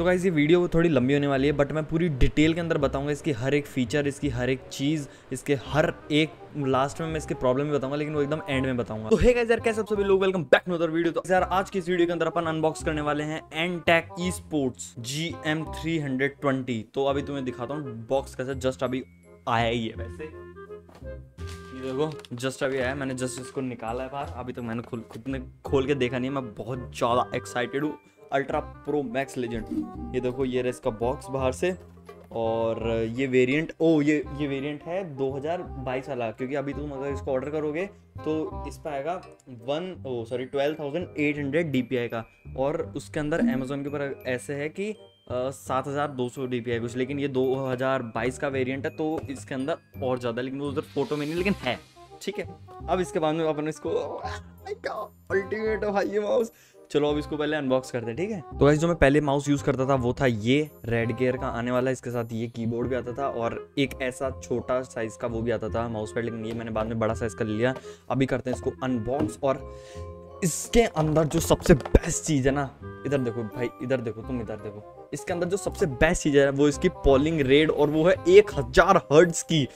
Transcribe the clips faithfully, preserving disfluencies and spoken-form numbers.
तो गाइस ये वीडियो थोड़ी लंबी होने वाली है, बट मैं पूरी डिटेल के अंदर बताऊंगा इसकी हर एक फ़ीचर, इसकी हर एक चीज़, इसके हर एक लास्ट में मैं इसके प्रॉब्लम भी बताऊंगा, लेकिन वो एकदम एंड में बताऊंगा। तो हे गाइस यार, कैसे सभी लोग, welcome back to other video. तो यार आज की इस वीडियो के अंदर अपन अनबॉक्स करने वाले हैं Antec esports G M three twenty. तो अभी तुम्हें दिखाता हूँ बॉक्स कैसा जस्ट अभी आया ही है। वैसे देखो जस्ट अभी आया, मैंने जस्ट इसको निकाला है बाहर, अभी तो मैंने खुद खुद ने खोल के देखा नहीं। मैं बहुत ज़्यादा एक्साइटेड हूँ। अल्ट्रा प्रो मैक्स लेजेंड, ये देखो ये रहा इसका बॉक्स बाहर से। और ये वेरिएंट, ओ ये ये वेरिएंट है दो हज़ार बाईस वाला, क्योंकि अभी तुम अगर इसको ऑर्डर करोगे तो इस पर आएगा one oh sorry twelve thousand eight hundred D P I का। और उसके अंदर अमेजोन के ऊपर ऐसे है कि सात हज़ार दो सौ डी पी आई कुछ, लेकिन ये दो हज़ार बाईस का वेरिएंट है तो इसके अंदर और ज़्यादा, लेकिन वो उधर फोटो में नहीं, लेकिन है ठीक है। अब इसके बाद में अपन इसको अल्टीमेट भाई ये माउस, चलो अब इसको पहले अनबॉक्स करते हैं ठीक है। तो गाइस जो मैं पहले माउस यूज़ करता था वो था ये रेड गियर का आने वाला, इसके साथ ये कीबोर्ड भी आता था और एक ऐसा छोटा साइज़ का वो भी आता था माउस पैड, लेकिन ये मैंने बाद में बड़ा साइज़ का लिया। अभी करते हैं इसको अनबॉक्स, और इसके अंदर जो सबसे बेस्ट चीज़ है ना, इधर देखो भाई, इधर देखो तुम, इधर देखो, इसके अंदर जो सबसे बेस्ट चीज़ है वो इसकी पोलिंग रेट, और वो है एक हज़ार हर्ट्ज की।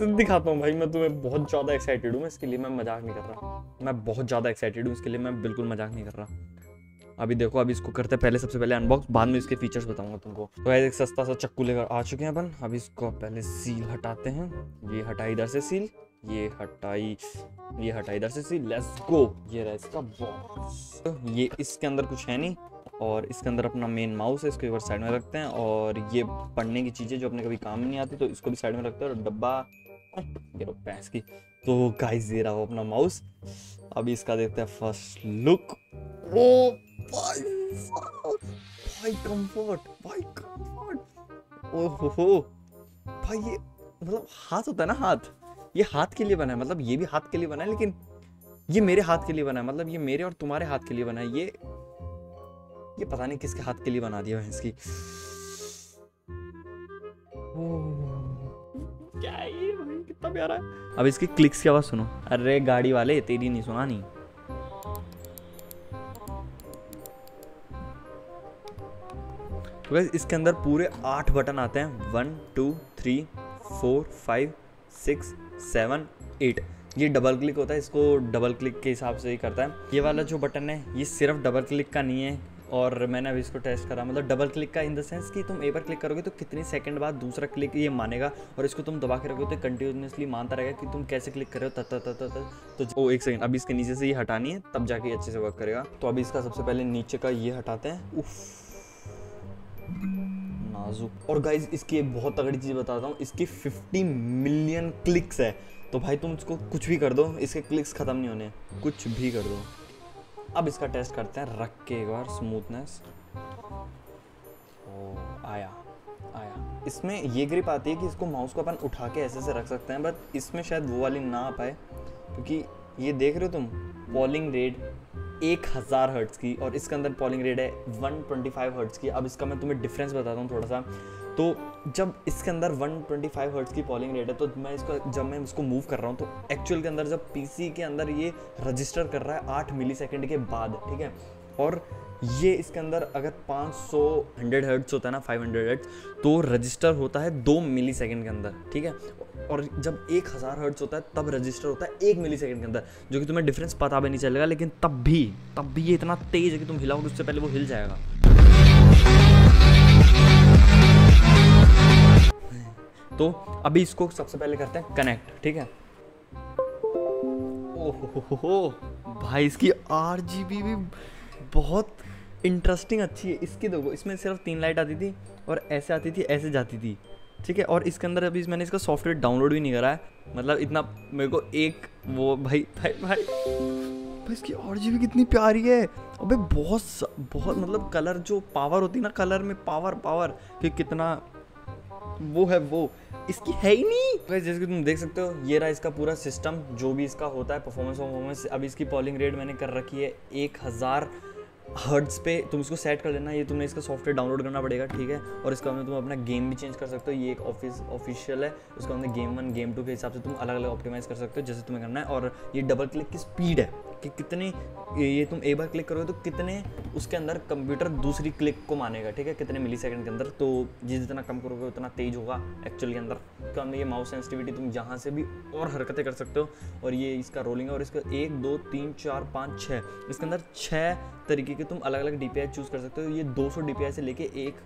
दिखाता हूँ भाई मैं तुम्हें, बहुत ज़्यादा एक्साइटेड हूँ मैं इसके लिए, मैं मजाक नहीं कर रहा, मैं बहुत ज़्यादा एक्साइटेड हूँ इसके लिए, मैं बिल्कुल मजाक नहीं कर रहा। अभी देखो, अभी इसको करते हैं पहले सबसे पहले अनबॉक्स, बाद में इसके फीचर्स बताऊंगा तुमको। तो गाइस एक सस्ता सा चक्कू लेकर आ चुके हैं अपन। अभी इसको पहले सील हटाते हैं, ये हटाई इधर से सील, ये हटाई ये हटाई इधर से सील, लेट्स गो। ये रहा इसका बॉक्स, ये इसके अंदर कुछ है नहीं, और इसके अंदर अपना मेन माउस है, इसको एक बार साइड में रखते हैं। और ये पढ़ने की चीज़ें जो अपने कभी काम में नहीं आती तो इसको भी साइड में रखते हैं। और डब्बा पैस की, तो गाइस ये रहा वो अपना माउस। अभी इसका देखते हैं फर्स्ट लुक। ओ भाई भाई कंफर्ट, भाई कंफर्ट, ओहो हो भाई, ये मतलब हाथ होता है ना, हाथ ये हाथ के लिए बना है, मतलब ये भी हाथ के लिए बना है, लेकिन ये मेरे हाथ के लिए बना है, मतलब ये मेरे और तुम्हारे हाथ के लिए बना है। ये ये पता नहीं किसके हाथ के लिए बना दिया है इसकी, क्या ये भाई कितना प्यारा है। अब इसकी क्लिक्स की आवाज सुनो। अरे गाड़ी वाले तेरी नहीं सुना नहीं, तो गाइस इसके अंदर पूरे आठ बटन आते हैं, one two three four five six seven eight. ये डबल क्लिक होता है, इसको डबल क्लिक के हिसाब से ही करता है। ये वाला जो बटन है ये सिर्फ डबल क्लिक का नहीं है, और मैंने अभी इसको टेस्ट करा, मतलब डबल क्लिक का इन द सेंस कि तुम एक बार क्लिक करोगे तो कितने सेकंड बाद दूसरा क्लिक ये मानेगा, और इसको तुम दबा के रखोगे तो कंटिन्यूसली मानता रहेगा कि तुम कैसे क्लिक कर रहे हो, तत तत तत। तो ओ एक सेकंड, अभी इसके नीचे से ये हटानी है तब जाके अच्छे से वर्क करेगा। तो अभी इसका सबसे पहले नीचे का ये हटाते हैं, नाजुक। और गाइज इसकी एक बहुत तगड़ी चीज़ बताता हूँ, इसकी फिफ्टी मिलियन क्लिक्स है, तो भाई तुम इसको कुछ भी कर दो, इसके क्लिक्स ख़त्म नहीं होने, कुछ भी कर दो। अब इसका टेस्ट करते हैं रख के एक बार, स्मूथनेस आया आया। इसमें ये ग्रिप आती है कि इसको माउस को अपन उठा के ऐसे से रख सकते हैं, बट इसमें शायद वो वाली ना आ पाए, क्योंकि ये देख रहे हो तुम पॉलिंग रेट एक हज़ार हर्ट्ज़ की, और इसके अंदर पॉलिंग रेट है एक सौ पच्चीस हर्ट्ज़ की। अब इसका मैं तुम्हें डिफरेंस बताता हूँ थोड़ा सा। तो जब इसके अंदर एक सौ पच्चीस हर्ट्ज़ की पॉलिंग रेट है, तो मैं इसको जब मैं इसको मूव कर रहा हूँ तो एक्चुअल के अंदर, जब पीसी के अंदर ये रजिस्टर कर रहा है आठ मिलीसेकंड के बाद, ठीक है। और ये इसके अंदर अगर पाँच सौ हंड्रेड हर्ट्ज़ होता है ना, पाँच सौ हर्ट्ज़, तो रजिस्टर होता है दो मिलीसेकंड के अंदर, ठीक है। और जब एक हज़ार हर्ट्ज़ होता है तब रजिस्टर होता है एक मिलीसेकंड के अंदर, जो कि तुम्हें डिफरेंस पता भी नहीं चलेगा, लेकिन तब भी तब भी ये इतना तेज़ है कि तुम हिलाओगे उससे पहले वो हिल जाएगा। तो अभी इसको सबसे पहले करते हैं कनेक्ट, ठीक है। ओहो भाई, इसकी आरजीबी भी बहुत इंटरेस्टिंग अच्छी है। इसकी देखो, इसमें सिर्फ तीन लाइट आती थी, और ऐसे आती थी, ऐसे जाती थी, ठीक है। और इसके अंदर अभी मैंने इसका सॉफ्टवेयर डाउनलोड भी नहीं करा है, मतलब इतना मेरे को एक वो भाई भाई भाई, भाई इसकी आरजीबी कितनी प्यारी है। अबे बहुत बहुत मतलब कलर जो पावर होती है ना, कलर में पावर पावर कि कितना वो है, वो इसकी है ही नहीं। तो जैसे कि तुम देख सकते हो, ये रहा इसका पूरा सिस्टम जो भी इसका होता है, परफॉर्मेंस परफॉर्मेंस। अब इसकी पॉलिंग रेट मैंने कर रखी है एक हज़ार हर्ट्ज़ पे, तुम इसको सेट कर लेना। ये तुम्हें इसका सॉफ्टवेयर डाउनलोड करना पड़ेगा, ठीक है। और इसका में तुम अपना गेम भी चेंज कर सकते हो, ये एक ऑफिस ऑफिशियल है, उसका हमने गेम वन गेम टू के हिसाब से तुम अलग अलग ऑप्टिमाइज़ कर सकते हो, जैसे तुम्हें करना है। और ये डबल क्लिक की स्पीड है, कि कितनी ये तुम एक बार क्लिक करोगे तो कितने उसके अंदर कंप्यूटर दूसरी क्लिक को मानेगा, ठीक है, कितने मिली सेकेंड के अंदर। तो जिस जितना कम करोगे उतना तेज होगा एक्चुअल के अंदर। तो हमने ये माउस सेंसिटिविटी तुम यहाँ से भी और हरकतें कर सकते हो। और ये इसका रोलिंग है और इसका एक दो तीन चार पाँच छः, इसके अंदर छः तरीके के तुम अलग अलग डी पी आई चूज़ कर सकते हो। ये दो सौ डी पी आई से लेके एक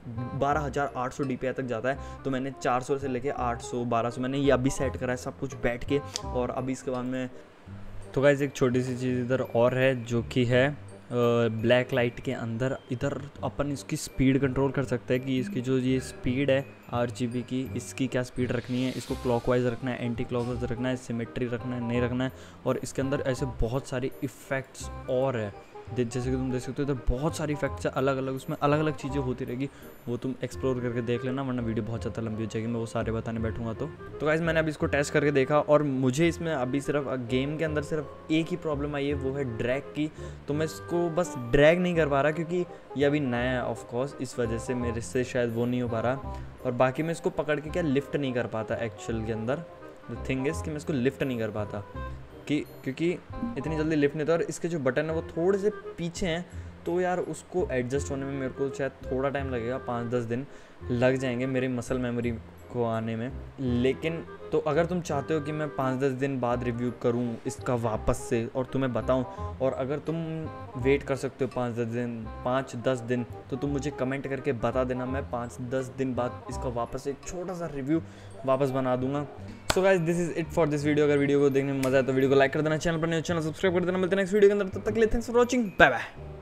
बारह हज़ार आठ सौ डी पी आई तक जाता है। तो मैंने चार सौ से लेके आठ सौ बारह सौ मैंने ये अभी सेट करा है सब कुछ बैठ के। और अभी इसके बाद में तो गाइस एक छोटी सी चीज़ इधर और है जो कि है ब्लैक लाइट के अंदर। इधर अपन इसकी स्पीड कंट्रोल कर सकते हैं कि इसकी जो ये स्पीड है आरजीबी की, इसकी क्या स्पीड रखनी है, इसको क्लॉकवाइज रखना है, एंटी क्लॉकवाइज रखना है, सिमेट्री रखना है, नहीं रखना है। और इसके अंदर ऐसे बहुत सारे इफ़ेक्ट्स और है, जैसे कि तुम देख सकते हो इधर बहुत सारी इफेक्ट्स है अलग अलग, उसमें अलग अलग चीज़ें होती रहेगी। वो तुम एक्सप्लोर करके देख लेना, वरना वीडियो बहुत ज़्यादा लंबी हो जाएगी, मैं वो सारे बताने बैठूंगा। तो तो गाइस मैंने अभी इसको टेस्ट करके देखा और मुझे इसमें अभी सिर्फ गेम के अंदर सिर्फ एक ही प्रॉब्लम आई है, वो है ड्रैग की। तो मैं इसको बस ड्रैग नहीं कर पा रहा क्योंकि ये अभी नया है ऑफकोर्स, इस वजह से मेरे से शायद वो नहीं हो पा रहा। और बाकी मैं इसको पकड़ के क्या लिफ्ट नहीं कर पाता एक्चुअल के अंदर। द थिंग इज़ कि मैं इसको लिफ्ट नहीं कर पाता कि क्योंकि इतनी जल्दी लिफ्ट नहीं था। और इसके जो बटन है वो थोड़े से पीछे हैं, तो यार उसको एडजस्ट होने में मेरे को शायद थोड़ा टाइम लगेगा, पाँच दस दिन लग जाएंगे मेरे मसल मेमोरी को आने में। लेकिन तो अगर तुम चाहते हो कि मैं पाँच दस दिन बाद रिव्यू करूं इसका वापस से और तुम्हें बताऊं, और अगर तुम वेट कर सकते हो पाँच दस दिन पाँच दस दिन तो तुम मुझे कमेंट करके बता देना। मैं पाँच दस दिन बाद इसका वापस एक छोटा सा रिव्यू वापस बना दूंगा। So guys this is it for this video. अगर वीडियो को देखने में मजा आया तो वीडियो को लाइक कर देना, चैनल पर नए चैनल सब्सक्राइब कर देना। मिलते हैं नेक्स्ट वीडियो के अंदर, तब तक के लिए thanks for watching, bye bye.